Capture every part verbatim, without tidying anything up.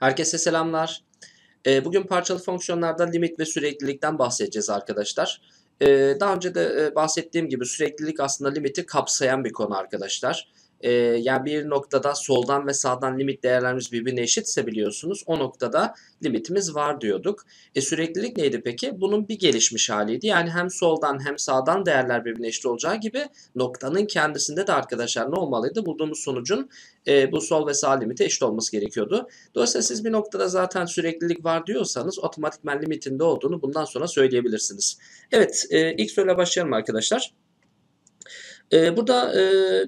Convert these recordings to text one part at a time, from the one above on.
Herkese selamlar. Bugün parçalı fonksiyonlarda limit ve süreklilikten bahsedeceğiz arkadaşlar. Daha önce de bahsettiğim gibi süreklilik aslında limiti kapsayan bir konu arkadaşlar. Yani bir noktada soldan ve sağdan limit değerlerimiz birbirine eşitse biliyorsunuz o noktada limitimiz var diyorduk. E süreklilik neydi peki? Bunun bir gelişmiş haliydi. Yani hem soldan hem sağdan değerler birbirine eşit olacağı gibi noktanın kendisinde de arkadaşlar ne olmalıydı? Bulduğumuz sonucun e, bu sol ve sağ limite eşit olması gerekiyordu. Dolayısıyla siz bir noktada zaten süreklilik var diyorsanız otomatikman limitin ne olduğunu bundan sonra söyleyebilirsiniz. Evet, e, ilk soruyla başlayalım arkadaşlar. Burada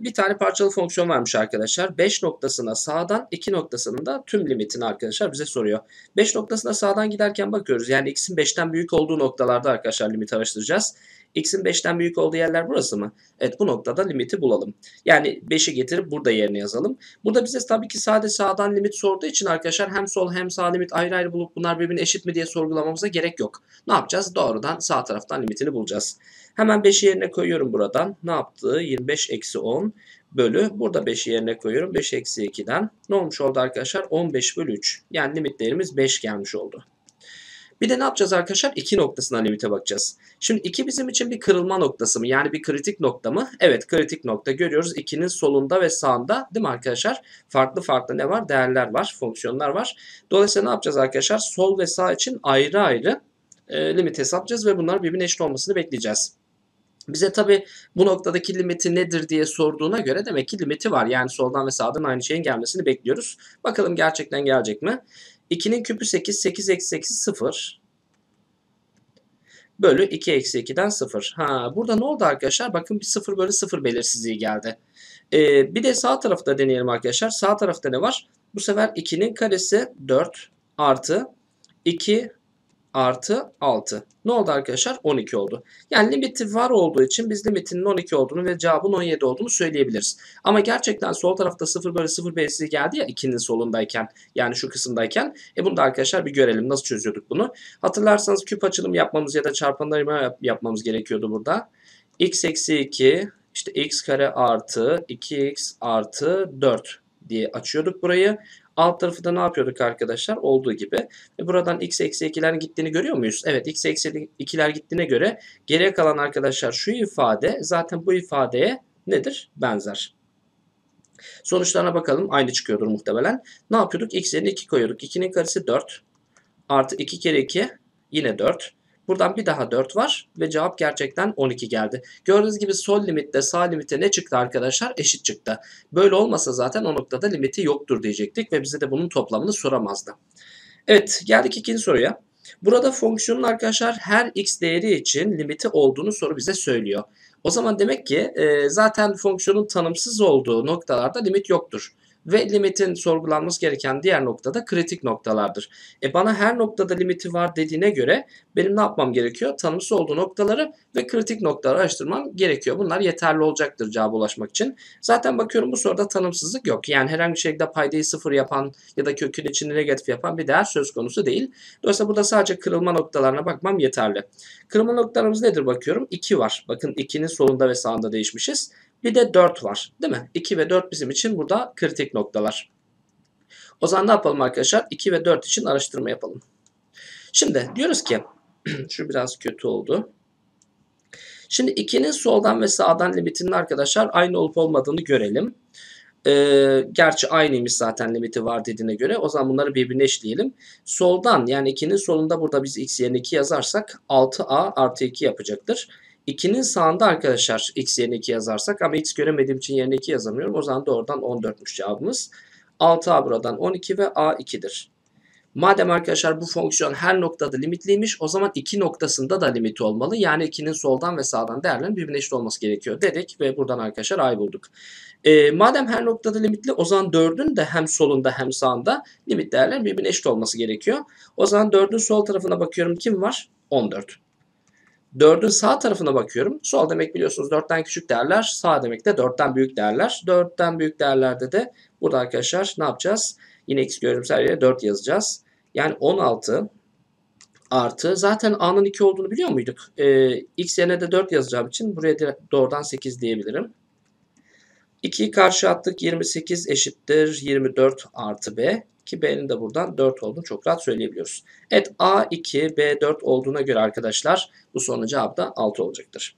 bir tane parçalı fonksiyon varmış arkadaşlar. beş noktasına sağdan, iki noktasının da tüm limitini arkadaşlar bize soruyor. beş noktasına sağdan giderken bakıyoruz. Yani x'in beşten büyük olduğu noktalarda arkadaşlar limiti araştıracağız. X'in beşten büyük olduğu yerler burası mı? Evet, bu noktada limiti bulalım. Yani beşi getirip burada yerine yazalım. Burada bize tabii ki sadece sağdan limit sorduğu için arkadaşlar hem sol hem sağ limit ayrı ayrı bulup bunlar birbirine eşit mi diye sorgulamamıza gerek yok. Ne yapacağız? Doğrudan sağ taraftan limitini bulacağız. Hemen beşi yerine koyuyorum buradan. Ne yaptığı? yirmi beş eksi on bölü. Burada beşi yerine koyuyorum. beş eksi iki'den. Ne olmuş oldu arkadaşlar? on beş bölü üç. Yani limit değerimiz beş gelmiş oldu. Bir de ne yapacağız arkadaşlar? iki noktasına limite bakacağız. Şimdi iki bizim için bir kırılma noktası mı? Yani bir kritik nokta mı? Evet, kritik nokta görüyoruz. ikinin solunda ve sağında değil mi arkadaşlar? Farklı farklı ne var? Değerler var, fonksiyonlar var. Dolayısıyla ne yapacağız arkadaşlar? Sol ve sağ için ayrı ayrı e, limit hesaplayacağız ve bunların birbirine eşit olmasını bekleyeceğiz. Bize tabi bu noktadaki limiti nedir diye sorduğuna göre demek ki limiti var. Yani soldan ve sağdan aynı şeyin gelmesini bekliyoruz. Bakalım gerçekten gelecek mi? ikinin küpü sekiz, sekiz eksi sekiz sıfır bölü iki eksi iki'den sıfır. Ha, burada ne oldu arkadaşlar? Bakın bir sıfır bölü sıfır belirsizliği geldi. Ee, bir de sağ tarafta deneyelim arkadaşlar. Sağ tarafta ne var? Bu sefer ikinin karesi dört artı iki artı altı. Ne oldu arkadaşlar? on iki oldu. Yani limiti var olduğu için biz limitinin on iki olduğunu ve cevabın on yedi olduğunu söyleyebiliriz. Ama gerçekten sol tarafta sıfır bölü sıfır belirsizliği geldi ya ikinin solundayken, yani şu kısımdayken. E bunu da arkadaşlar bir görelim. Nasıl çözüyorduk bunu? Hatırlarsanız küp açılımı yapmamız ya da çarpanlarımı yap yapmamız gerekiyordu burada. x eksi iki işte x kare artı iki x artı dört diye açıyorduk burayı. Alt tarafı da ne yapıyorduk arkadaşlar? Olduğu gibi. E buradan x eksi iki'lerin gittiğini görüyor muyuz? Evet, x eksi iki'ler gittiğine göre geriye kalan arkadaşlar şu ifade zaten bu ifadeye nedir? Benzer. Sonuçlarına bakalım. Aynı çıkıyordur muhtemelen. Ne yapıyorduk? X yerine iki koyuyorduk. ikinin karesi dört. Artı iki kere iki yine dört. Buradan bir daha dört var ve cevap gerçekten on iki geldi. Gördüğünüz gibi sol limitte sağ limite ne çıktı arkadaşlar? Eşit çıktı. Böyle olmasa zaten o noktada limiti yoktur diyecektik ve bize de bunun toplamını soramazdı. Evet, geldik ikinci soruya. Burada fonksiyonun arkadaşlar her x değeri için limiti olduğunu soru bize söylüyor. O zaman demek ki e, zaten fonksiyonun tanımsız olduğu noktalarda limit yoktur. Ve limitin sorgulanması gereken diğer noktada kritik noktalardır. E bana her noktada limiti var dediğine göre benim ne yapmam gerekiyor? Tanımsız olduğu noktaları ve kritik noktaları araştırmam gerekiyor. Bunlar yeterli olacaktır cevaba ulaşmak için. Zaten bakıyorum bu soruda tanımsızlık yok. Yani herhangi bir şekilde paydayı sıfır yapan ya da kökün içini negatif yapan bir değer söz konusu değil. Dolayısıyla burada sadece kırılma noktalarına bakmam yeterli. Kırılma noktalarımız nedir bakıyorum? iki var. Bakın ikinin solunda ve sağında değişmişiz. Bir de dört var değil mi? iki ve dört bizim için burada kritik noktalar. O zaman ne yapalım arkadaşlar? iki ve dört için araştırma yapalım. Şimdi diyoruz ki şu biraz kötü oldu. Şimdi ikinin soldan ve sağdan limitinin arkadaşlar aynı olup olmadığını görelim. Ee, gerçi aynıymış zaten limiti var dediğine göre. O zaman bunları birbirine eşleyelim. Soldan yani ikinin solunda burada biz x yerine iki yazarsak altı a artı iki yapacaktır. ikinin sağında arkadaşlar x yerine iki yazarsak ama x göremediğim için yerine iki yazamıyorum. O zaman doğrudan on dört'müş cevabımız. altı a buradan on iki ve a iki'dir. Madem arkadaşlar bu fonksiyon her noktada limitliymiş o zaman iki noktasında da limiti olmalı. Yani ikinin soldan ve sağdan değerlerin birbirine eşit olması gerekiyor dedik ve buradan arkadaşlar a'yı bulduk. E, madem her noktada limitli o zaman dördün de hem solunda hem sağında limit değerlerin birbirine eşit olması gerekiyor. O zaman dördün sol tarafına bakıyorum kim var? on dört. dördün sağ tarafına bakıyorum. Sol demek biliyorsunuz dört'ten küçük değerler. Sağ demek de dört'ten büyük değerler. dört'ten büyük değerlerde de burada arkadaşlar ne yapacağız? Yine x görümsel yere dört yazacağız. Yani on altı artı zaten a'nın iki olduğunu biliyor muyduk? Ee, x yerine de dört yazacağım için buraya doğrudan sekiz diyebilirim. iki'yi karşı attık. yirmi sekiz eşittir yirmi dört artı b. Ki B'nin de buradan dört olduğunu çok rahat söyleyebiliyoruz. Evet, A iki B dört olduğuna göre arkadaşlar bu sorunun cevabı da altı olacaktır.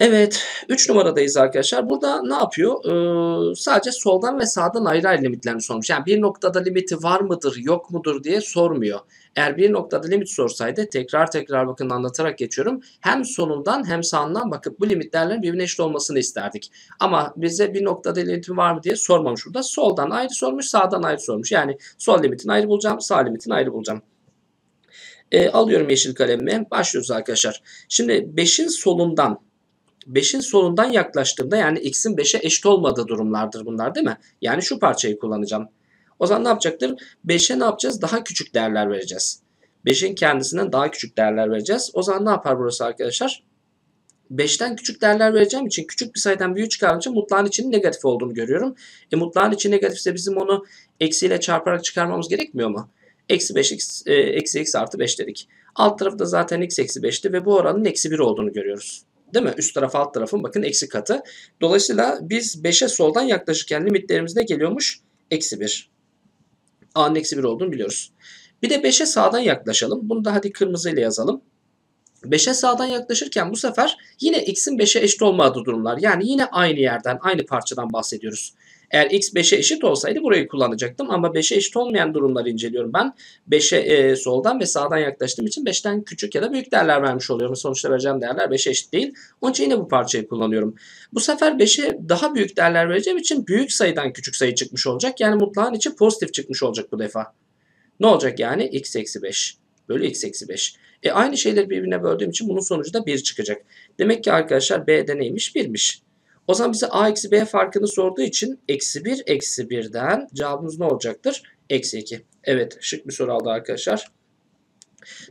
Evet, üç numaradayız arkadaşlar. Burada ne yapıyor? Ee, sadece soldan ve sağdan ayrı ayrı limitlerini sormuş. Yani bir noktada limiti var mıdır yok mudur diye sormuyor. Eğer bir noktada limit sorsaydı tekrar tekrar bakın anlatarak geçiyorum. Hem solundan hem sağından bakıp bu limitlerlerin birbirine eşit olmasını isterdik. Ama bize bir noktada limiti var mı diye sormamış burada. Soldan ayrı sormuş, sağdan ayrı sormuş. Yani sol limitin ayrı bulacağım, sağ limitin ayrı bulacağım. Ee, alıyorum yeşil kalemimi. Başlıyoruz arkadaşlar. Şimdi beşin solundan. beşin solundan yaklaştığımda yani x'in beşe eşit olmadığı durumlardır bunlar değil mi? Yani şu parçayı kullanacağım. O zaman ne yapacaktır? beşe ne yapacağız? Daha küçük değerler vereceğiz. beşin kendisinden daha küçük değerler vereceğiz. O zaman ne yapar burası arkadaşlar? beşten küçük değerler vereceğim için küçük bir sayıdan büyük çıkardığım için mutlağın içinin negatif olduğunu görüyorum. E mutlağın içi negatifse bizim onu eksiyle çarparak çıkarmamız gerekmiyor mu? Eksi beş, x, e, eksi x artı beş dedik. Alt tarafta zaten x eksi beşti ve bu oranın eksi bir olduğunu görüyoruz. Değil mi? Üst tarafı alt tarafın bakın eksi katı. Dolayısıyla biz beşe soldan yaklaşırken limitlerimiz ne geliyormuş? Eksi bir. A'nın eksi bir olduğunu biliyoruz. Bir de beşe sağdan yaklaşalım. Bunu da hadi kırmızıyla yazalım. beşe sağdan yaklaşırken bu sefer yine x'in beşe eşit olmadığı durumlar. Yani yine aynı yerden, aynı parçadan bahsediyoruz. Eğer x beşe eşit olsaydı burayı kullanacaktım. Ama beşe eşit olmayan durumları inceliyorum ben. beşe e, soldan ve sağdan yaklaştığım için beşten küçük ya da büyük değerler vermiş oluyorum. Sonuçta vereceğim değerler beşe eşit değil. Onun için yine bu parçayı kullanıyorum. Bu sefer beşe daha büyük değerler vereceğim için büyük sayıdan küçük sayı çıkmış olacak. Yani mutlağın içi pozitif çıkmış olacak bu defa. Ne olacak yani? X eksi beş bölü x eksi beş. E aynı şeyleri birbirine böldüğüm için bunun sonucu da bir çıkacak. Demek ki arkadaşlar B'de neymiş? birmiş. O zaman bize a eksi b farkını sorduğu için eksi bir eksi birden cevabımız ne olacaktır? Eksi iki. Evet, şık bir soru aldı arkadaşlar.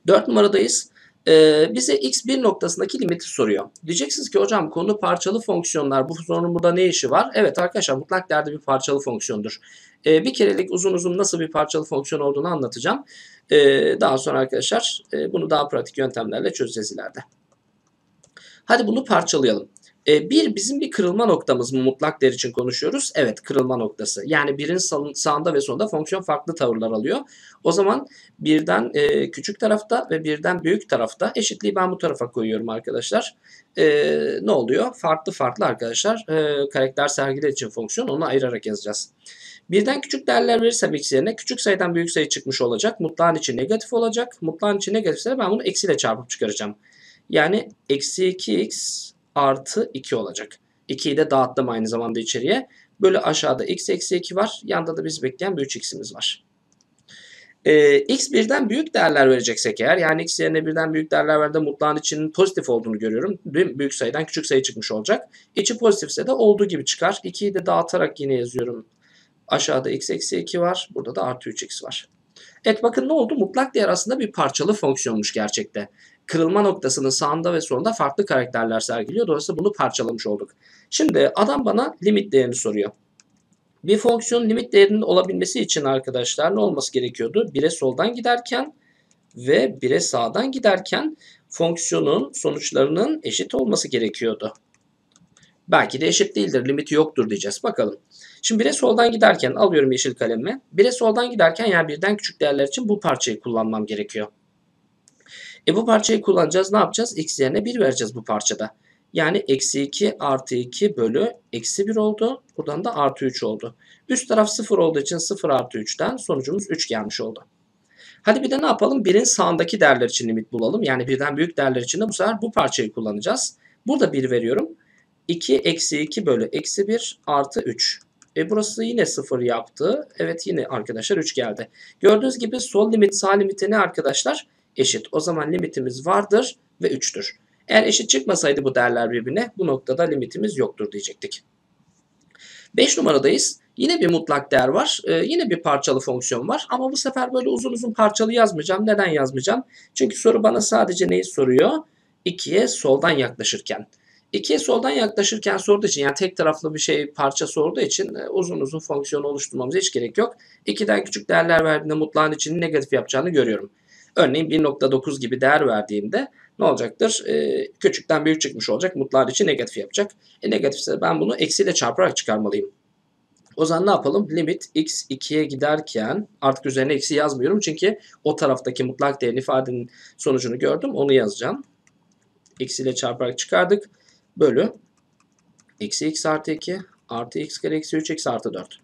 dört numaradayız. Ee, bize x bir noktasındaki limiti soruyor. Diyeceksiniz ki hocam konu parçalı fonksiyonlar. Bu sorunun burada ne işi var? Evet arkadaşlar, mutlak değerde bir parçalı fonksiyondur. Ee, bir kerelik uzun uzun nasıl bir parçalı fonksiyon olduğunu anlatacağım. Ee, daha sonra arkadaşlar e, bunu daha pratik yöntemlerle çözeceğiz ileride. Hadi bunu parçalayalım. bir bizim bir kırılma noktamız mı? Mutlak değer için konuşuyoruz. Evet, kırılma noktası. Yani birin sağında ve sonunda fonksiyon farklı tavırlar alıyor. O zaman birden e, küçük tarafta ve birden büyük tarafta eşitliği ben bu tarafa koyuyorum arkadaşlar. E, ne oluyor? Farklı farklı arkadaşlar e, karakter sergiler için fonksiyon, onu ayırarak yazacağız. Birden küçük değerler verirsem x yerine küçük sayıdan büyük sayı çıkmış olacak. Mutlağın içi negatif olacak. Mutlağın içi negatifse ben bunu eksiyle çarpıp çıkaracağım. Yani eksi iki x artı iki olacak. ikiyi de dağıttım aynı zamanda içeriye. Böyle aşağıda x eksi iki var. Yanda da bizi bekleyen bir üç x'imiz var. Ee, x birden büyük değerler vereceksek eğer, yani x yerine birden büyük değerler verdi, mutlağın içinin pozitif olduğunu görüyorum. Büyük sayıdan küçük sayı çıkmış olacak. İçi pozitifse de olduğu gibi çıkar. ikiyi de dağıtarak yine yazıyorum. Aşağıda x eksi iki var. Burada da artı üç x var. Evet, bakın ne oldu? Mutlak değer aslında bir parçalı fonksiyonmuş gerçekte. Kırılma noktasının sağında ve sonunda farklı karakterler sergiliyor. Dolayısıyla bunu parçalamış olduk. Şimdi adam bana limit değerini soruyor. Bir fonksiyonun limit değerinin olabilmesi için arkadaşlar ne olması gerekiyordu? bire soldan giderken ve bire sağdan giderken fonksiyonun sonuçlarının eşit olması gerekiyordu. Belki de eşit değildir, limiti yoktur diyeceğiz. Bakalım. Şimdi bire soldan giderken alıyorum yeşil kalemimi. bire soldan giderken yani birden küçük değerler için bu parçayı kullanmam gerekiyor. E bu parçayı kullanacağız. Ne yapacağız? X yerine bir vereceğiz bu parçada. Yani eksi iki artı iki bölü eksi bir oldu. Buradan da artı üç oldu. Üst taraf sıfır olduğu için sıfır artı üçten sonucumuz üç gelmiş oldu. Hadi bir de ne yapalım? birin sağındaki değerler için limit bulalım. Yani birden büyük değerler için de bu sefer bu parçayı kullanacağız. Burada bir veriyorum. iki eksi iki bölü eksi bir artı üç. E burası yine sıfır yaptı. Evet, yine arkadaşlar üç geldi. Gördüğünüz gibi sol limit sağ limite ne arkadaşlar? Eşit. O zaman limitimiz vardır ve üçtür. Eğer eşit çıkmasaydı bu değerler birbirine, bu noktada limitimiz yoktur diyecektik. beş numaradayız. Yine bir mutlak değer var. Ee, yine bir parçalı fonksiyon var. Ama bu sefer böyle uzun uzun parçalı yazmayacağım. Neden yazmayacağım? Çünkü soru bana sadece neyi soruyor? ikiye soldan yaklaşırken. ikiye soldan yaklaşırken sorduğu için, yani tek taraflı bir şey parça sorduğu için uzun uzun fonksiyonu oluşturmamıza hiç gerek yok. ikiden küçük değerler verdiğinde mutlağın içini negatif yapacağını görüyorum. Örneğin bir nokta dokuz gibi değer verdiğimde ne olacaktır? Ee, küçükten büyük çıkmış olacak. Mutlağın içi negatif yapacak. E, negatifse ben bunu eksiyle çarparak çıkarmalıyım. O zaman ne yapalım? Limit x ikiye giderken artık üzerine x'i yazmıyorum. Çünkü o taraftaki mutlak değerin ifadenin sonucunu gördüm. Onu yazacağım. X ile çarparak çıkardık. Bölü eksi x artı iki artı x kare eksi üç x artı dört.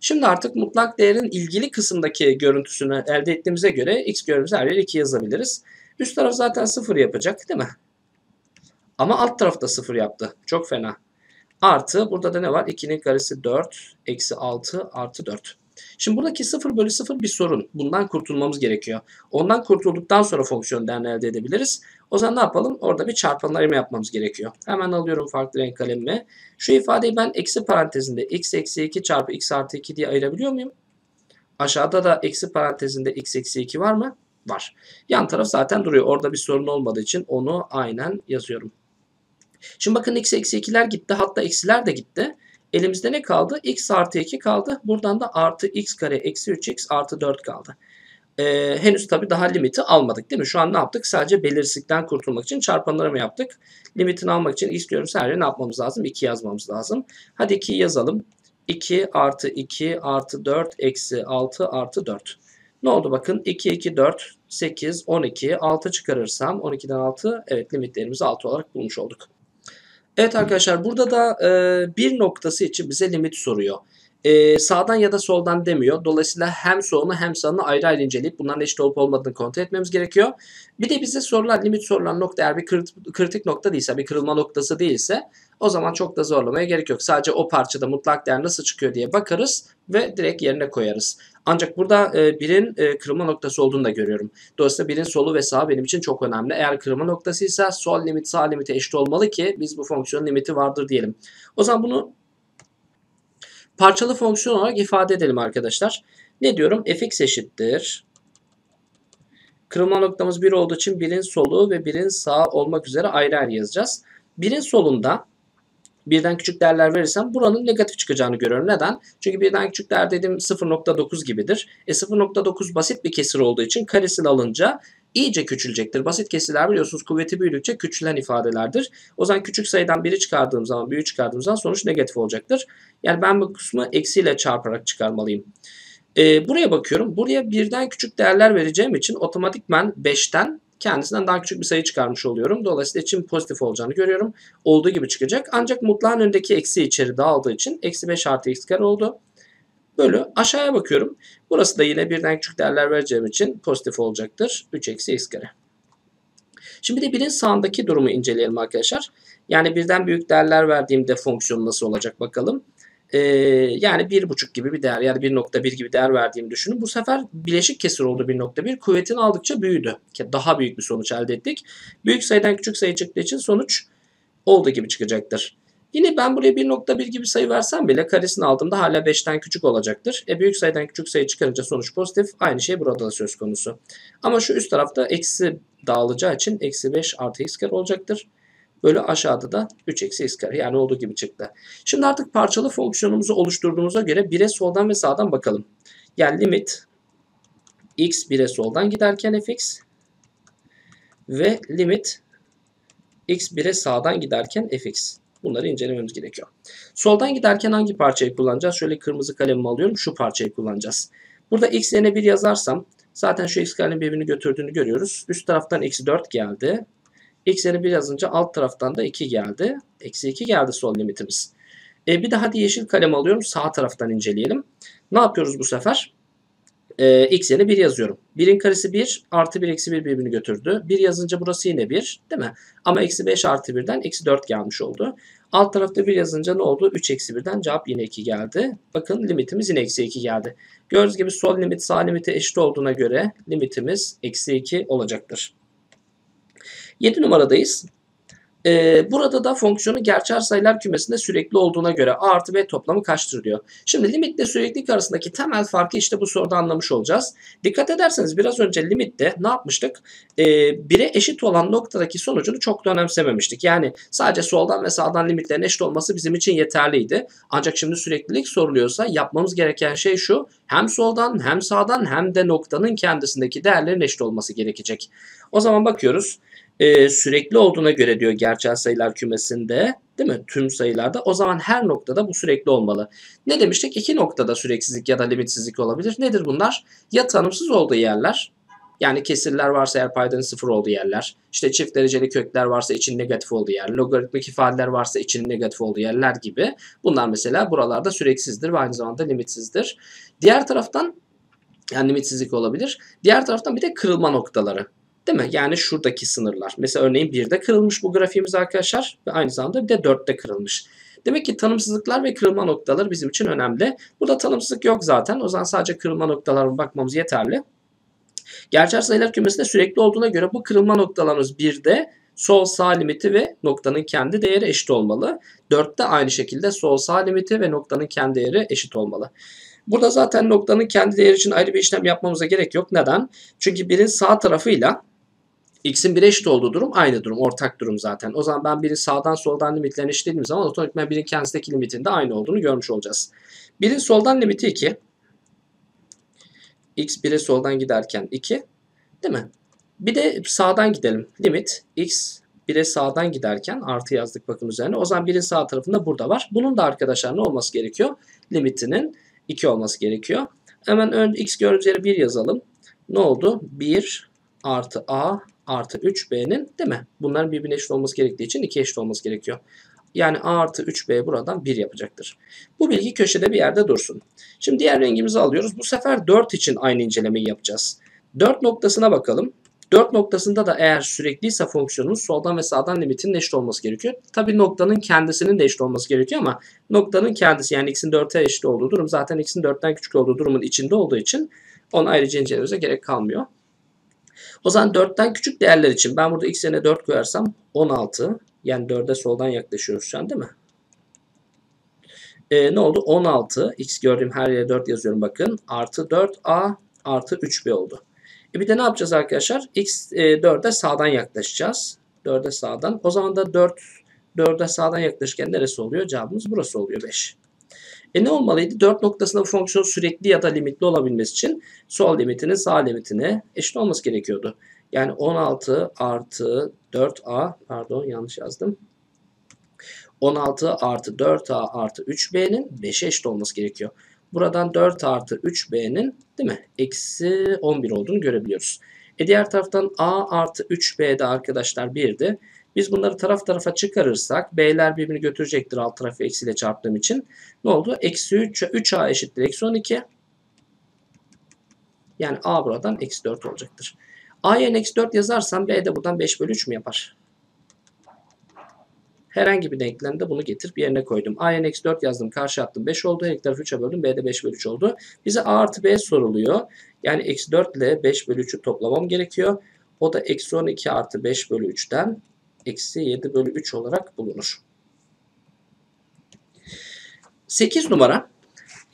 Şimdi artık mutlak değerin ilgili kısımdaki görüntüsünü elde ettiğimize göre x görüntüsü her yere iki yazabiliriz. Üst taraf zaten sıfır yapacak değil mi? Ama alt tarafta sıfır yaptı. Çok fena. Artı burada da ne var? ikinin karesi dört, eksi altı, artı dört. Şimdi buradaki sıfır bölü sıfır bir sorun. Bundan kurtulmamız gerekiyor. Ondan kurtulduktan sonra fonksiyon değerini elde edebiliriz. O zaman ne yapalım? Orada bir çarpanlarımı yapmamız gerekiyor. Hemen alıyorum farklı renk kalemimi. Şu ifadeyi ben eksi parantezinde x eksi iki çarpı x artı iki diye ayırabiliyor muyum? Aşağıda da eksi parantezinde x eksi iki var mı? Var. Yan taraf zaten duruyor. Orada bir sorun olmadığı için onu aynen yazıyorum. Şimdi bakın x eksi ikiler gitti. Hatta eksiler de gitti. Elimizde ne kaldı? X artı iki kaldı. Buradan da artı x kare eksi üç x artı dört kaldı. Ee, henüz tabii daha limiti almadık değil mi? Şu an ne yaptık? Sadece belirsizlikten kurtulmak için çarpanlarımı yaptık. Limitini almak için x diyorum. Sadece ne yapmamız lazım? iki yazmamız lazım. Hadi ikiyi yazalım. iki artı iki artı dört eksi altı artı dört. Ne oldu bakın? iki, iki, dört, sekiz, on iki, altı çıkarırsam on ikiden altı, evet limitlerimizi altı olarak bulmuş olduk. Evet arkadaşlar, burada da e, bir noktası için bize limit soruyor. E, sağdan ya da soldan demiyor. Dolayısıyla hem solunu hem sağını ayrı ayrı inceleyip bunların eşit olup olmadığını kontrol etmemiz gerekiyor. Bir de bize sorulan, limit sorulan nokta eğer bir kritik nokta değilse, bir kırılma noktası değilse o zaman çok da zorlamaya gerek yok. Sadece o parçada mutlak değer nasıl çıkıyor diye bakarız ve direkt yerine koyarız. Ancak burada e, birin e, kırılma noktası olduğunu da görüyorum. Dolayısıyla birin solu ve sağı benim için çok önemli. Eğer kırılma noktasıysa sol limit sağ limite eşit olmalı ki biz bu fonksiyonun limiti vardır diyelim. O zaman bunu parçalı fonksiyon olarak ifade edelim arkadaşlar. Ne diyorum? Fx eşittir. Kırılma noktamız bir olduğu için birin solu ve birin sağı olmak üzere ayrı ayrı yazacağız. Birin solunda birden küçük değerler verirsem buranın negatif çıkacağını görüyorum. Neden? Çünkü birden küçük değer dediğim sıfır nokta dokuz gibidir. E sıfır nokta dokuz basit bir kesir olduğu için karesini alınca iyice küçülecektir. Basit kesirler biliyorsunuz kuvveti büyüdükçe küçülen ifadelerdir. O zaman küçük sayıdan biri çıkardığım zaman, büyüğü çıkardığım zaman sonuç negatif olacaktır. Yani ben bu kısmı eksiyle çarparak çıkarmalıyım. E, buraya bakıyorum. Buraya birden küçük değerler vereceğim için otomatikman beşten kendisinden daha küçük bir sayı çıkarmış oluyorum. Dolayısıyla için pozitif olacağını görüyorum. Olduğu gibi çıkacak. Ancak mutlağın önündeki eksi içeri dağıldığı için eksi beş artı x kare oldu. Bölü aşağıya bakıyorum. Burası da yine birden küçük değerler vereceğim için pozitif olacaktır. üç eksi x kare. Şimdi de birin sağındaki durumu inceleyelim arkadaşlar. Yani birden büyük değerler verdiğimde fonksiyon nasıl olacak bakalım. Ee, yani bir buçuk gibi bir değer, yani bir nokta bir gibi değer verdiğimi düşünün. Bu sefer bileşik kesir oldu bir nokta bir. Kuvvetini aldıkça büyüdü. Daha büyük bir sonuç elde ettik. Büyük sayıdan küçük sayı çıktığı için sonuç olduğu gibi çıkacaktır. Yine ben buraya bir nokta bir gibi sayı versem bile karesini aldığımda hala beşten küçük olacaktır. E büyük sayıdan küçük sayı çıkarınca sonuç pozitif. Aynı şey burada da söz konusu. Ama şu üst tarafta eksi dağılacağı için eksi beş artı x kare olacaktır. Böyle aşağıda da üç eksi x kare, yani olduğu gibi çıktı. Şimdi artık parçalı fonksiyonumuzu oluşturduğumuza göre bire soldan ve sağdan bakalım. Yani limit x bire soldan giderken fx ve limit x bire sağdan giderken fx. Bunları incelememiz gerekiyor. Soldan giderken hangi parçayı kullanacağız? Şöyle kırmızı kalemimi alıyorum. Şu parçayı kullanacağız. Burada x yerine bir yazarsam zaten şu x karenin birbirini götürdüğünü görüyoruz. Üst taraftan eksi dört geldi. X yerine bir yazınca alt taraftan da iki geldi. Eksi iki geldi sol limitimiz. E bir de hadi yeşil kalem alıyorum. Sağ taraftan inceleyelim. Ne yapıyoruz bu sefer? E, x yerine bir yazıyorum. birin karesi bir artı bir eksi bir birbirini götürdü. bir yazınca burası yine bir değil mi? Ama eksi beş artı birden eksi dört gelmiş oldu. Alt tarafta bir yazınca ne oldu? üç eksi birden cevap yine iki geldi. Bakın limitimiz yine eksi iki geldi. Gördüğünüz gibi sol limit sağ limite eşit olduğuna göre limitimiz eksi iki olacaktır. yedi numaradayız. Ee, burada da fonksiyonun gerçel sayılar kümesinde sürekli olduğuna göre a artı b toplamı kaçtır diyor. Şimdi limitle süreklilik arasındaki temel farkı işte bu soruda anlamış olacağız. Dikkat ederseniz biraz önce limitte ne yapmıştık? Ee, bire eşit olan noktadaki sonucunu çok da önemsememiştik. Yani sadece soldan ve sağdan limitlerin eşit olması bizim için yeterliydi. Ancak şimdi süreklilik soruluyorsa yapmamız gereken şey şu. Hem soldan hem sağdan hem de noktanın kendisindeki değerlerin eşit olması gerekecek. O zaman bakıyoruz. Ee, sürekli olduğuna göre diyor gerçel sayılar kümesinde değil mi? Tüm sayılarda. O zaman her noktada bu sürekli olmalı. Ne demiştik? İki noktada süreksizlik ya da limitsizlik olabilir. Nedir bunlar? Ya tanımsız olduğu yerler, yani kesirler varsa eğer paydanın sıfır olduğu yerler, işte çift dereceli kökler varsa için negatif olduğu yer, logaritmik ifadeler varsa için negatif olduğu yerler gibi. Bunlar mesela buralarda süreksizdir ve aynı zamanda limitsizdir. Diğer taraftan, yani limitsizlik olabilir. Diğer taraftan bir de kırılma noktaları. Değil mi? Yani şuradaki sınırlar. Mesela örneğin birde kırılmış bu grafiğimiz arkadaşlar ve aynı zamanda bir de dörtte kırılmış. Demek ki tanımsızlıklar ve kırılma noktaları bizim için önemli. Burada tanımsızlık yok zaten. O zaman sadece kırılma noktalarına bakmamız yeterli. Gerçel sayılar kümesinde sürekli olduğuna göre bu kırılma noktalarımız birde sol sağ limiti ve noktanın kendi değeri eşit olmalı. dörtte aynı şekilde sol sağ limiti ve noktanın kendi değeri eşit olmalı. Burada zaten noktanın kendi değeri için ayrı bir işlem yapmamıza gerek yok. Neden? Çünkü birin sağ tarafıyla x'in bire eşit olduğu durum aynı durum. Ortak durum zaten. O zaman ben birin sağdan soldan limitlerini eşitlediğim zaman otomatikman birin kendisindeki limitin de aynı olduğunu görmüş olacağız. birin soldan limiti iki. X bire soldan giderken iki. Değil mi? Bir de sağdan gidelim. Limit x bire sağdan giderken artı yazdık bakın üzerine. O zaman birin sağ tarafında burada var. Bunun da arkadaşlar ne olması gerekiyor? Limitinin iki olması gerekiyor. Hemen önce x gördüğümüz yere bir yazalım. Ne oldu? bir artı a artı üç b'nin değil mi? Bunların birbirine eşit olması gerektiği için iki eşit olması gerekiyor. Yani a artı üç b buradan bir yapacaktır. Bu bilgi köşede bir yerde dursun. Şimdi diğer rengimizi alıyoruz. Bu sefer dört için aynı incelemeyi yapacağız. dört noktasına bakalım. dört noktasında da eğer sürekliyse fonksiyonumuz soldan ve sağdan limitinin eşit olması gerekiyor. Tabii noktanın kendisinin de eşit olması gerekiyor ama noktanın kendisi yani x'in dörtte eşit olduğu durum zaten x'in dörtten küçük olduğu durumun içinde olduğu için onu ayrıca incelememize gerek kalmıyor. O zaman dörtten küçük değerler için ben burada x yerine dört koyarsam on altı, yani dörde soldan yaklaşıyoruz şu an değil mi? Ee, ne oldu? on altı, x gördüğüm her yere dört yazıyorum bakın. Artı dört a artı üç b oldu. E bir de ne yapacağız arkadaşlar? X e, dörde sağdan yaklaşacağız. dörde sağdan. O zaman da dört, dörde sağdan yaklaşırken neresi oluyor? Cevabımız burası oluyor beş. E ne olmalıydı? dört noktasında bu fonksiyon sürekli ya da limitli olabilmesi için sol limitinin sağ limitine eşit olması gerekiyordu. Yani on altı artı dört a, pardon yanlış yazdım. on altı artı dört a artı üç b'nin beşe eşit olması gerekiyor. Buradan dört artı üç b'nin değil mi? Eksi on bir olduğunu görebiliyoruz. E diğer taraftan a artı üç b'de arkadaşlar birdi. Biz bunları taraf tarafa çıkarırsak b'ler birbirini götürecektir alt tarafı eksiyle çarptığım için. Ne oldu? Eksi üç, üç a eşittir eksi on iki. Yani a buradan eksi dört olacaktır. A yerine eksi dört yazarsam b'de buradan beş bölü üç mü yapar? Herhangi bir denklemde bunu getirip yerine koydum. A yerine eksi dört yazdım. Karşı attım. beş oldu. Her iki tarafı üçe böldüm. B'de beş bölü üç oldu. Bize a artı b soruluyor. Yani eksi dört ile beş bölü üçü toplamam gerekiyor. O da eksi on iki artı beş bölü üçten eksi yedi bölü üç olarak bulunur. sekiz numara.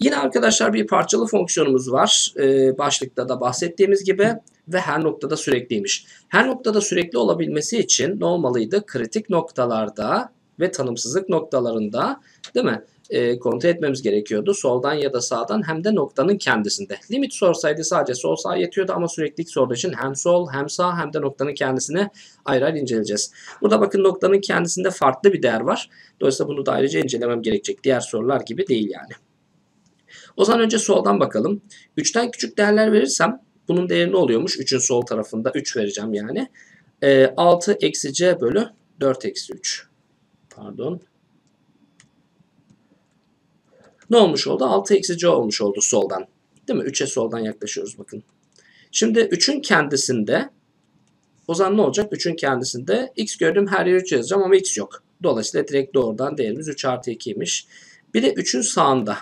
Yine arkadaşlar bir parçalı fonksiyonumuz var. Ee, başlıkta da bahsettiğimiz gibi. Ve her noktada sürekliymiş. Her noktada sürekli olabilmesi için ne olmalıydı? Kritik noktalarda ve tanımsızlık noktalarında değil mi? E, kontrol etmemiz gerekiyordu. Soldan ya da sağdan hem de noktanın kendisinde. Limit sorsaydı sadece sol sağ yetiyordu ama süreklilik sorduğu için hem sol hem sağ hem de noktanın kendisini ayrı ayrı inceleyeceğiz. Burada bakın noktanın kendisinde farklı bir değer var. Dolayısıyla bunu da ayrıca incelemem gerekecek. Diğer sorular gibi değil yani. O zaman önce soldan bakalım. üçten küçük değerler verirsem bunun değeri ne oluyormuş? üçün sol tarafında üç vereceğim yani. E, altı eksi c bölü dört eksi üç. Pardon. Ne olmuş oldu? altı eksi c olmuş oldu soldan. Değil mi? üçe soldan yaklaşıyoruz bakın. Şimdi üçün kendisinde o zaman ne olacak? üçün kendisinde x gördüğüm her yere üç yazacağım ama x yok. Dolayısıyla direkt doğrudan değerimiz üç artı ikiymiş. Bir de üçün sağında.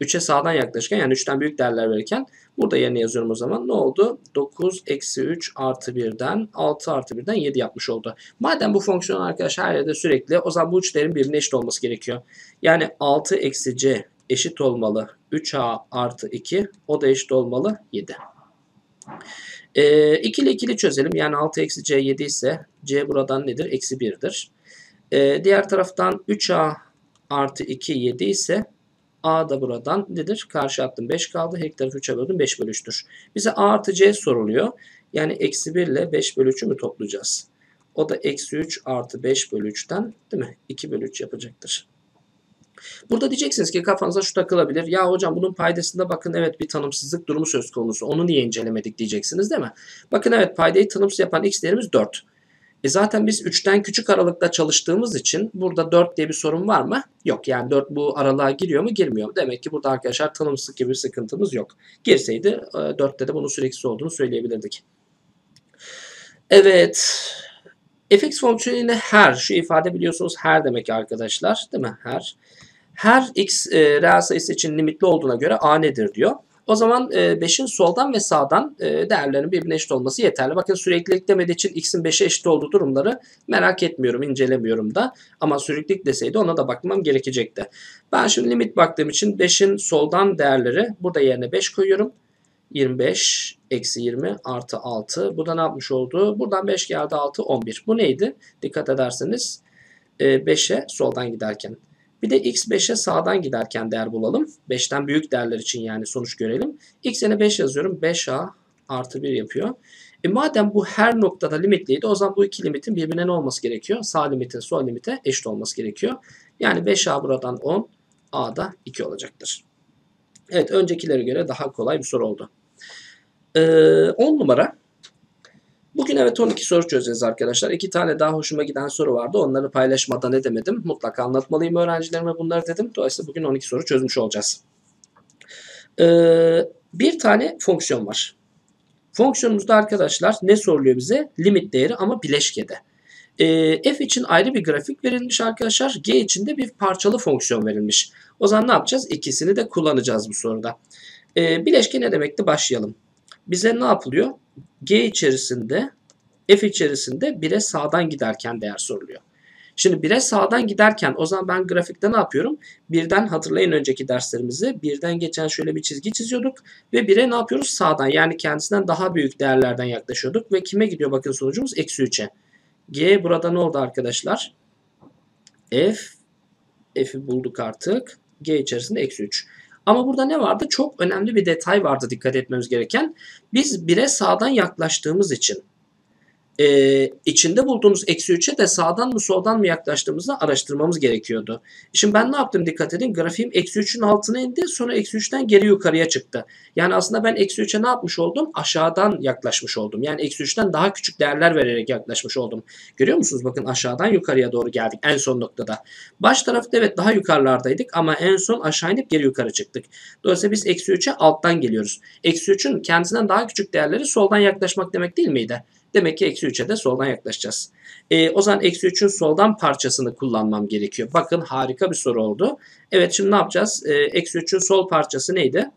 üçe sağdan yaklaşırken yani üçten büyük değerler verirken burada yerine yazıyorum o zaman. Ne oldu? dokuz eksi üç artı birden altı artı birden yedi yapmış oldu. Madem bu fonksiyon arkadaşlar her yerde sürekli o zaman bu üç değerin birbirine eşit olması gerekiyor. Yani altı eksi c eşit olmalı üç a artı iki o da eşit olmalı yedi. Ee, ikili ikili çözelim. Yani altı eksi c yedi ise c buradan nedir? Eksi birdir. Ee, diğer taraftan üç a artı iki yedi ise a da buradan nedir? Karşı attım beş kaldı. Her iki tarafı üçe böldüm. beş bölü üçtür. Bize a artı c soruluyor. Yani eksi bir ile beş bölü üçü mü toplayacağız? O da eksi üç artı beş bölü üçten değil mi? iki bölü üç yapacaktır. Burada diyeceksiniz ki kafanıza şu takılabilir. Ya hocam bunun paydasında bakın evet bir tanımsızlık durumu söz konusu. Onu niye incelemedik diyeceksiniz değil mi? Bakın evet paydayı tanımsız yapan x değerimiz dört. E zaten biz üçten küçük aralıkta çalıştığımız için burada dört diye bir sorun var mı? Yok yani dört bu aralığa giriyor mu girmiyor mu? Demek ki burada arkadaşlar tanımsızlık gibi bir sıkıntımız yok. Girseydi dörtte de bunun süreksiz olduğunu söyleyebilirdik. Evet. F(x) fonksiyonu yine her. Şu ifade biliyorsunuz her demek arkadaşlar. Değil mi? Her. Her x e, reel sayısı için limitli olduğuna göre a nedir diyor. O zaman beşin e, soldan ve sağdan e, değerlerin birbirine eşit olması yeterli. Bakın süreklilik demediği için x'in beşe eşit olduğu durumları merak etmiyorum, incelemiyorum da. Ama süreklilik deseydi ona da bakmam gerekecekti. Ben şimdi limit baktığım için beşin soldan değerleri burada yerine beş koyuyorum. yirmi beş, eksi yirmi, artı altı. Bu da ne yapmış oldu? Buradan beş geldi altı, on bir. Bu neydi? Dikkat ederseniz beşe soldan giderken. Bir de x beşe sağdan giderken değer bulalım. beşten büyük değerler için yani sonuç görelim. X'e beş yazıyorum. beş a artı bir yapıyor. E madem bu her noktada limitliydi o zaman bu iki limitin birbirine ne olması gerekiyor? Sağ limitin sol limite eşit olması gerekiyor. Yani beş a buradan on, a da iki olacaktır. Evet öncekilere göre daha kolay bir soru oldu. Ee, on numara. Bugün evet on iki soru çözeceğiz arkadaşlar. iki tane daha hoşuma giden soru vardı. Onları paylaşmadan edemedim. Mutlaka anlatmalıyım öğrencilerime bunları dedim. Dolayısıyla bugün on iki soru çözmüş olacağız. Ee, bir tane fonksiyon var. Fonksiyonumuzda arkadaşlar ne soruluyor bize? Limit değeri ama bileşkede. Ee, f için ayrı bir grafik verilmiş arkadaşlar. G için de bir parçalı fonksiyon verilmiş. O zaman ne yapacağız? İkisini de kullanacağız bu soruda. Ee, bileşke ne demekti? Başlayalım. Bize ne yapılıyor? G içerisinde, f içerisinde bire sağdan giderken değer soruluyor. Şimdi bire sağdan giderken o zaman ben grafikte ne yapıyorum? birden hatırlayın önceki derslerimizi. birden geçen şöyle bir çizgi çiziyorduk. Ve bire ne yapıyoruz? Sağdan yani kendisinden daha büyük değerlerden yaklaşıyorduk. Ve kime gidiyor? Bakın sonucumuz eksi üçe. G burada ne oldu arkadaşlar? F. F'i bulduk artık. G içerisinde eksi üç. Ama burada ne vardı? Çok önemli bir detay vardı dikkat etmemiz gereken. Biz bire sağdan yaklaştığımız için e, içinde bulduğumuz eksi üçe de sağdan mı soldan mı yaklaştığımızda araştırmamız gerekiyordu. Şimdi ben ne yaptım dikkat edin? Grafiğim eksi üçün altına indi sonra eksi üçten geri yukarıya çıktı. Yani aslında ben eksi üçe ne yapmış oldum? Aşağıdan yaklaşmış oldum. Yani eksi üçten daha küçük değerler vererek yaklaşmış oldum. Görüyor musunuz? Bakın aşağıdan yukarıya doğru geldik en son noktada. Baş tarafta evet daha yukarılardaydık ama en son aşağı inip geri yukarı çıktık. Dolayısıyla biz eksi üçe alttan geliyoruz. Eksi üçün kendisinden daha küçük değerleri soldan yaklaşmak demek değil miydi? Demek ki eksi üçe de soldan yaklaşacağız. E, o zaman eksi üçün soldan parçasını kullanmam gerekiyor. Bakın harika bir soru oldu. Evet şimdi ne yapacağız? Eksi üçün sol parçası neydi?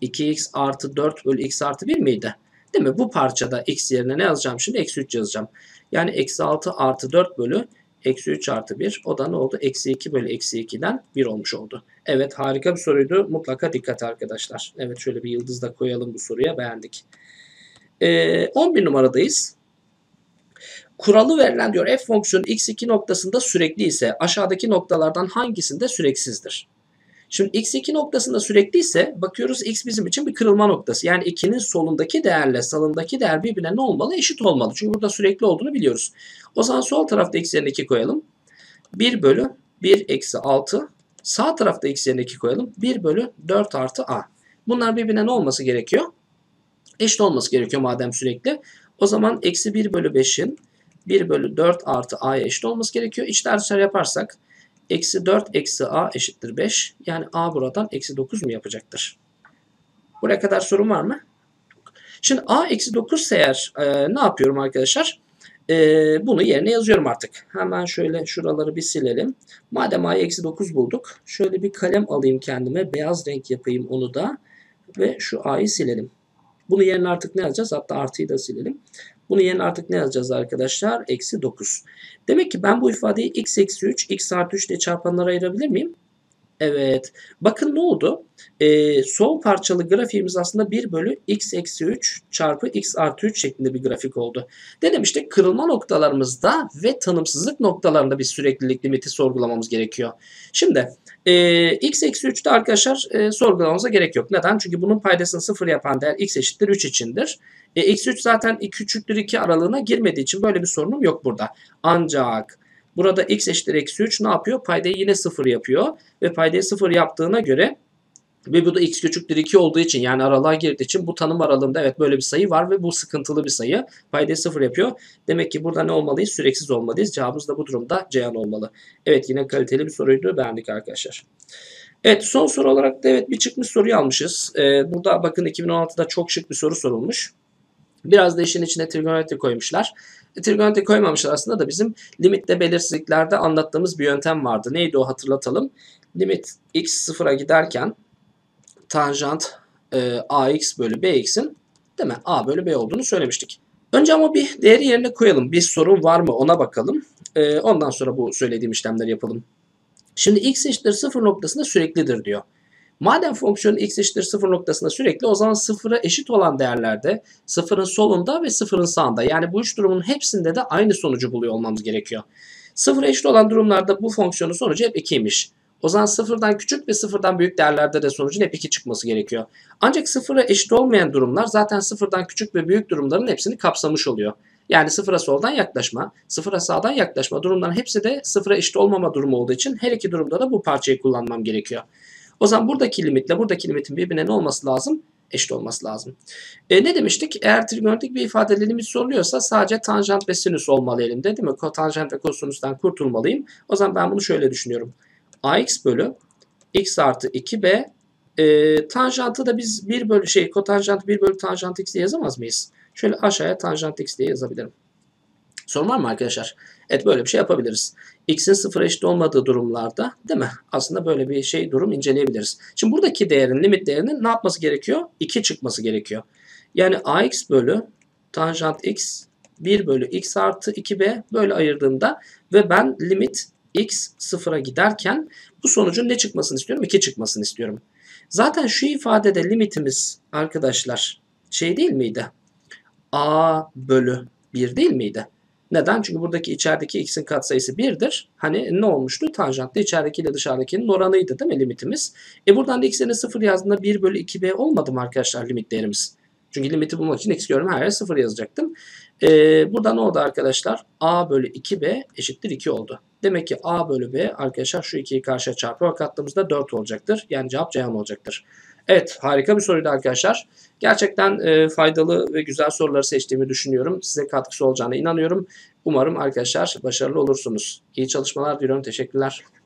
iki x artı dört bölü x artı bir miydi? Değil mi? Bu parçada x yerine ne yazacağım şimdi? Eksi üç yazacağım. Yani eksi altı artı dört bölü eksi üç artı bir. O da ne oldu? Eksi iki bölü eksi ikiden bir olmuş oldu. Evet harika bir soruydu. Mutlaka dikkat arkadaşlar. Evet şöyle bir yıldız da koyalım bu soruya. Beğendik. Ee, on bir numaradayız. Kuralı verilen diyor f fonksiyonu x iki noktasında sürekli ise aşağıdaki noktalardan hangisinde süreksizdir? Şimdi x iki noktasında sürekli ise bakıyoruz x bizim için bir kırılma noktası. Yani ikinin solundaki değerle sağındaki değer birbirine ne olmalı? Eşit olmalı. Çünkü burada sürekli olduğunu biliyoruz. O zaman sol tarafta x yerine iki koyalım. bir bölü bir eksi altı. Sağ tarafta x yerine iki koyalım. bir bölü dört artı a. Bunlar birbirine ne olması gerekiyor? Eşit olması gerekiyor madem sürekli. O zaman eksi bir bölü beşin bir bölü dört artı a'ya eşit olması gerekiyor. İçler dışarı yaparsak eksi dört eksi a eşittir beş. Yani a buradan eksi dokuz mu yapacaktır? Buraya kadar sorun var mı? Şimdi a eksi dokuz ise eğer e, ne yapıyorum arkadaşlar? E, bunu yerine yazıyorum artık. Hemen şöyle şuraları bir silelim. Madem a'yı eksi dokuz bulduk. Şöyle bir kalem alayım kendime. Beyaz renk yapayım onu da. Ve şu a'yı silelim. Bunu yerine artık ne yazacağız? Hatta artıyı da silelim. Bunu yerine artık ne yazacağız arkadaşlar? Eksi dokuz. Demek ki ben bu ifadeyi x eksi üç, x artı üç ile çarpanlara ayırabilir miyim? Evet. Bakın ne oldu? Ee, son parçalı grafiğimiz aslında bir bölü x eksi üç çarpı x artı üç şeklinde bir grafik oldu. Ne demiştik? Kırılma noktalarımızda ve tanımsızlık noktalarında bir süreklilik limiti sorgulamamız gerekiyor. Şimdi e, x eksi üçte arkadaşlar e, sorgulamamıza gerek yok. Neden? Çünkü bunun paydasını sıfır yapan değer x eşittir üç içindir. E, x üç zaten iki küçüktür iki aralığına girmediği için böyle bir sorunum yok burada. Ancak burada x eşittir eksi üç ne yapıyor? Paydayı yine sıfır yapıyor. Ve paydayı sıfır yaptığına göre ve bu da x küçüktür iki olduğu için, yani aralığa girdiği için bu tanım aralığında evet böyle bir sayı var ve bu sıkıntılı bir sayı. Paydayı sıfır yapıyor. Demek ki burada ne olmalıyız? Süreksiz olmalıyız. Cevabımız da bu durumda Ceyhan olmalı. Evet, yine kaliteli bir soruydu. Beğendik arkadaşlar. Evet, son soru olarak da evet bir çıkmış soruyu almışız. Ee, burada bakın iki bin on altıda çok şık bir soru sorulmuş. Biraz da işin içine trigonometri koymuşlar. Trigonometri koymamışlar aslında da bizim limitte belirsizliklerde anlattığımız bir yöntem vardı. Neydi o, hatırlatalım. Limit x sıfıra giderken tanjant e, ax bölü bx'in değil mi? A bölü b olduğunu söylemiştik. Önce ama bir değeri yerine koyalım. Bir sorun var mı ona bakalım. E, ondan sonra bu söylediğim işlemleri yapalım. Şimdi x eşittir sıfır noktasında süreklidir diyor. Madem fonksiyonun x eşittir sıfır noktasında sürekli, o zaman sıfıra eşit olan değerlerde sıfırın solunda ve sıfırın sağında, yani bu üç durumun hepsinde de aynı sonucu buluyor olmamız gerekiyor. Sıfıra eşit olan durumlarda bu fonksiyonun sonucu hep ikiymiş. O zaman sıfırdan küçük ve sıfırdan büyük değerlerde de sonucun hep iki çıkması gerekiyor. Ancak sıfıra eşit olmayan durumlar zaten sıfırdan küçük ve büyük durumların hepsini kapsamış oluyor. Yani sıfıra soldan yaklaşma, sıfıra sağdan yaklaşma durumların hepsi de sıfıra eşit olmama durumu olduğu için her iki durumda da bu parçayı kullanmam gerekiyor. O zaman buradaki limitle buradaki limitin birbirine ne olması lazım? Eşit olması lazım. E, ne demiştik? Eğer trigonometrik bir ifadede limit soruluyorsa sadece tanjant ve sinüs olmalı elimde, değil mi? Kotanjant ve kosinüsten kurtulmalıyım. O zaman ben bunu şöyle düşünüyorum. Ax bölü x artı iki b e, tanjantı da biz bir bölü şey kotanjant bir bölü tanjant x diye yazamaz mıyız? Şöyle aşağıya tanjant x diye yazabilirim. Sorun var mı arkadaşlar? Evet, böyle bir şey yapabiliriz. X'in sıfıra eşit olmadığı durumlarda, değil mi? Aslında böyle bir şey durum inceleyebiliriz. Şimdi buradaki değerin, limit değerinin ne yapması gerekiyor? iki çıkması gerekiyor. Yani ax bölü tanjant x bir bölü x artı iki b böyle ayırdığımda ve ben limit x sıfıra giderken bu sonucun ne çıkmasını istiyorum? iki çıkmasını istiyorum. Zaten şu ifadede limitimiz arkadaşlar şey değil miydi? A bölü bir değil miydi? Neden? Çünkü buradaki içerideki x'in katsayısı bir'dir. Hani ne olmuştu? Tanjantta içerideki ile dışarıdakinin oranıydı değil mi limitimiz? E buradan da x'e sıfır yazdığında bir bölü iki b olmadı mı arkadaşlar limit değerimiz? Çünkü limiti bulmak için x görüyorum, her yere sıfır yazacaktım. E, burada ne oldu arkadaşlar? A bölü iki b eşittir iki oldu. Demek ki a bölü b arkadaşlar şu ikiyi karşıya çarparak attığımızda dört olacaktır. Yani cevap Ceyhan olacaktır. Evet, harika bir soruydu arkadaşlar. Gerçekten e, faydalı ve güzel soruları seçtiğimi düşünüyorum. Size katkısı olacağına inanıyorum. Umarım arkadaşlar başarılı olursunuz. İyi çalışmalar diliyorum. Teşekkürler.